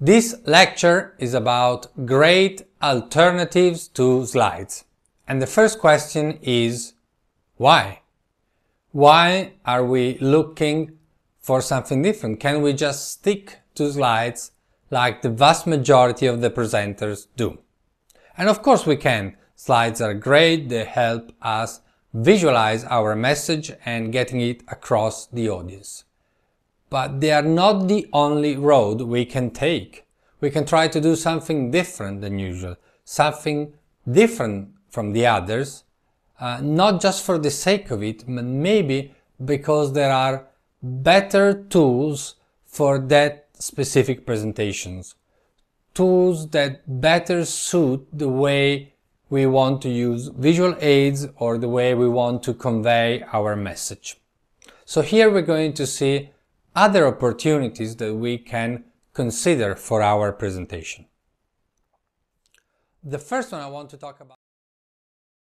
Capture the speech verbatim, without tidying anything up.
This lecture is about great alternatives to slides. And the first question is, why? Why are we looking for something different? Can we just stick to slides like the vast majority of the presenters do? And of course we can. Slides are great, they help us visualize our message and getting it across the audience. But they are not the only road we can take. We can try to do something different than usual, something different from the others, uh, not just for the sake of it, but maybe because there are better tools for that specific presentations. Tools that better suit the way we want to use visual aids or the way we want to convey our message. So here we're going to see other opportunities that we can consider for our presentation. The first one I want to talk about